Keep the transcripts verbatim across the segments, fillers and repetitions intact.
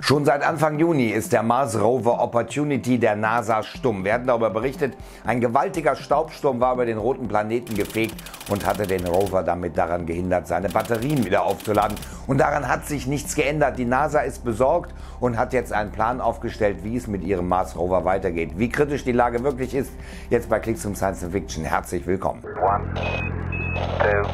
Schon seit Anfang Juni ist der Mars-Rover Opportunity der NASA stumm. Wir hatten darüber berichtet, ein gewaltiger Staubsturm war über den roten Planeten gefegt und hatte den Rover damit daran gehindert, seine Batterien wieder aufzuladen. Und daran hat sich nichts geändert. Die NASA ist besorgt und hat jetzt einen Plan aufgestellt, wie es mit ihrem Mars-Rover weitergeht. Wie kritisch die Lage wirklich ist, jetzt bei Clixoom Science and Fiction. Herzlich willkommen. One, two.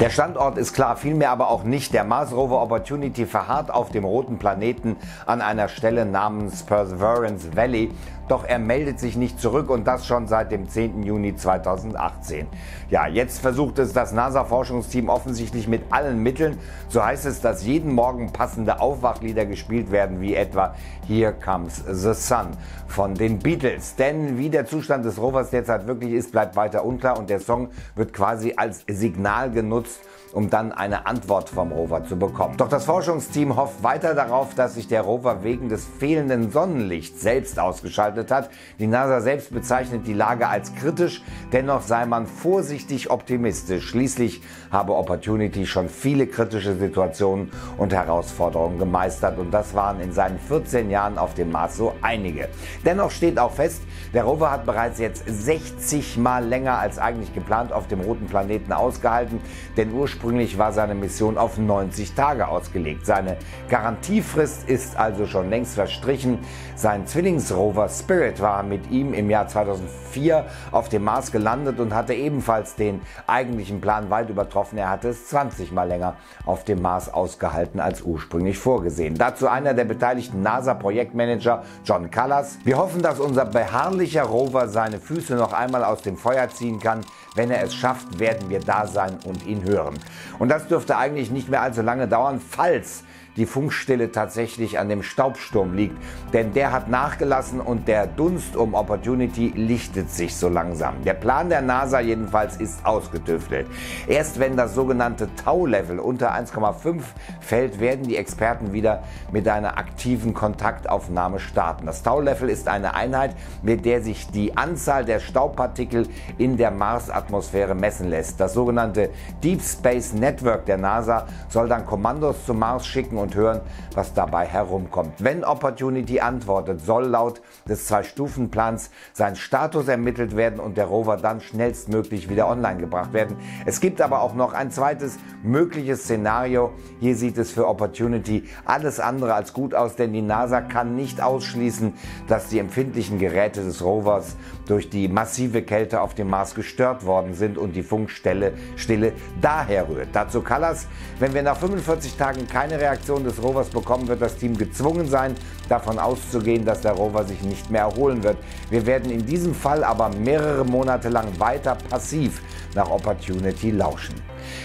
Der Standort ist klar, vielmehr aber auch nicht. Der Mars-Rover Opportunity verharrt auf dem roten Planeten an einer Stelle namens Perseverance Valley. Doch er meldet sich nicht zurück und das schon seit dem zehnten Juni zweitausendachtzehn. Ja, jetzt versucht es das NASA-Forschungsteam offensichtlich mit allen Mitteln. So heißt es, dass jeden Morgen passende Aufwachlieder gespielt werden, wie etwa Here Comes the Sun von den Beatles. Denn wie der Zustand des Rovers derzeit wirklich ist, bleibt weiter unklar und der Song wird quasi als Signal genutzt, um dann eine Antwort vom Rover zu bekommen. Doch das Forschungsteam hofft weiter darauf, dass sich der Rover wegen des fehlenden Sonnenlichts selbst ausgeschaltet hat. Die NASA selbst bezeichnet die Lage als kritisch, dennoch sei man vorsichtig optimistisch. Schließlich habe Opportunity schon viele kritische Situationen und Herausforderungen gemeistert und das waren in seinen vierzehn Jahren auf dem Mars so einige. Dennoch steht auch fest, der Rover hat bereits jetzt sechzig Mal länger als eigentlich geplant auf dem roten Planeten ausgehalten, denn ursprünglich Ursprünglich war seine Mission auf neunzig Tage ausgelegt. Seine Garantiefrist ist also schon längst verstrichen. Sein Zwillingsrover Spirit war mit ihm im Jahr zweitausendvier auf dem Mars gelandet und hatte ebenfalls den eigentlichen Plan weit übertroffen. Er hatte es zwanzig Mal länger auf dem Mars ausgehalten als ursprünglich vorgesehen. Dazu einer der beteiligten NASA-Projektmanager John Callas. Wir hoffen, dass unser beharrlicher Rover seine Füße noch einmal aus dem Feuer ziehen kann. Wenn er es schafft, werden wir da sein und ihn hören. Und das dürfte eigentlich nicht mehr allzu lange dauern, falls die Funkstille tatsächlich an dem Staubsturm liegt. Denn der hat nachgelassen und der Dunst um Opportunity lichtet sich so langsam. Der Plan der NASA jedenfalls ist ausgetüftelt. Erst wenn das sogenannte Tau-Level unter eins Komma fünf fällt, werden die Experten wieder mit einer aktiven Kontaktaufnahme starten. Das Tau-Level ist eine Einheit, mit der sich die Anzahl der Staubpartikel in der Marsatmosphäre messen lässt. Das sogenannte Deep Space Network der NASA soll dann Kommandos zum Mars schicken und hören, was dabei herumkommt. Wenn Opportunity antwortet, soll laut des Zwei-Stufen-Plans sein Status ermittelt werden und der Rover dann schnellstmöglich wieder online gebracht werden. Es gibt aber auch noch ein zweites mögliches Szenario. Hier sieht es für Opportunity alles andere als gut aus, denn die NASA kann nicht ausschließen, dass die empfindlichen Geräte des Rovers durch die massive Kälte auf dem Mars gestört worden sind und die Funkstille Stille daher rührt. Dazu Callas: Wenn wir nach fünfundvierzig Tagen keine Reaktion des Rovers bekommen, wird das Team gezwungen sein, davon auszugehen, dass der Rover sich nicht mehr erholen wird. Wir werden in diesem Fall aber mehrere Monate lang weiter passiv nach Opportunity lauschen.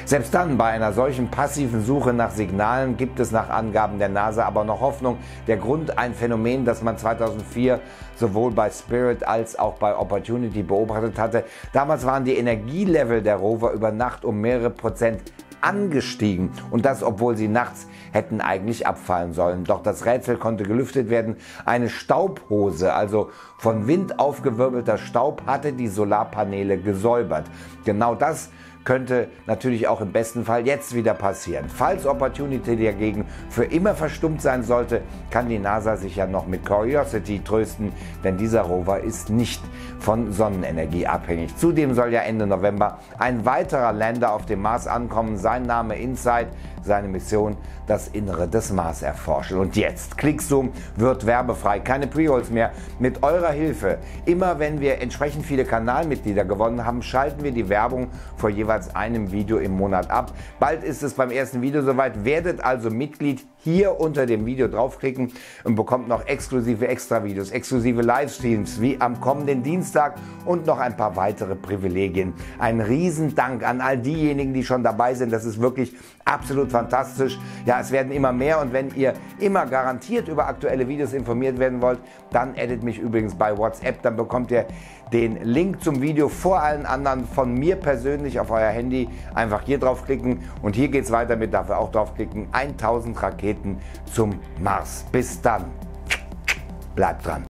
Selbst dann, bei einer solchen passiven Suche nach Signalen, gibt es nach Angaben der NASA aber noch Hoffnung. Der Grund: ein Phänomen, das man zweitausendvier sowohl bei Spirit als auch bei Opportunity beobachtet hatte. Damals waren die Energielevel der Rover über Nacht um mehrere Prozent angestiegen und das, obwohl sie nachts hätten eigentlich abfallen sollen. Doch das Rätsel konnte gelüftet werden. Eine Staubhose, also von Wind aufgewirbelter Staub, hatte die Solarpaneele gesäubert. Genau das könnte natürlich auch im besten Fall jetzt wieder passieren. Falls Opportunity dagegen für immer verstummt sein sollte, kann die NASA sich ja noch mit Curiosity trösten, denn dieser Rover ist nicht von Sonnenenergie abhängig. Zudem soll ja Ende November ein weiterer Lander auf dem Mars ankommen, sein Name Insight, seine Mission: das Innere des Mars erforschen. Und jetzt, Clixoom wird werbefrei, keine Pre-Rolls mehr. Mit eurer Hilfe, immer wenn wir entsprechend viele Kanalmitglieder gewonnen haben, schalten wir die Werbung vor jeweils einem Video im Monat ab. Bald ist es beim ersten Video soweit. Werdet also Mitglied, hier unter dem Video draufklicken und bekommt noch exklusive Extra-Videos, exklusive Livestreams wie am kommenden Dienstag und noch ein paar weitere Privilegien. Ein riesen Dank an all diejenigen, die schon dabei sind. Das ist wirklich absolut fantastisch. Ja, es werden immer mehr und wenn ihr immer garantiert über aktuelle Videos informiert werden wollt, dann addet mich übrigens bei WhatsApp. Dann bekommt ihr den Link zum Video vor allen anderen von mir persönlich auf euer Handy. Einfach hier draufklicken und hier geht es weiter mit, dafür auch draufklicken, tausend Raketen zum Mars. Bis dann, bleibt dran.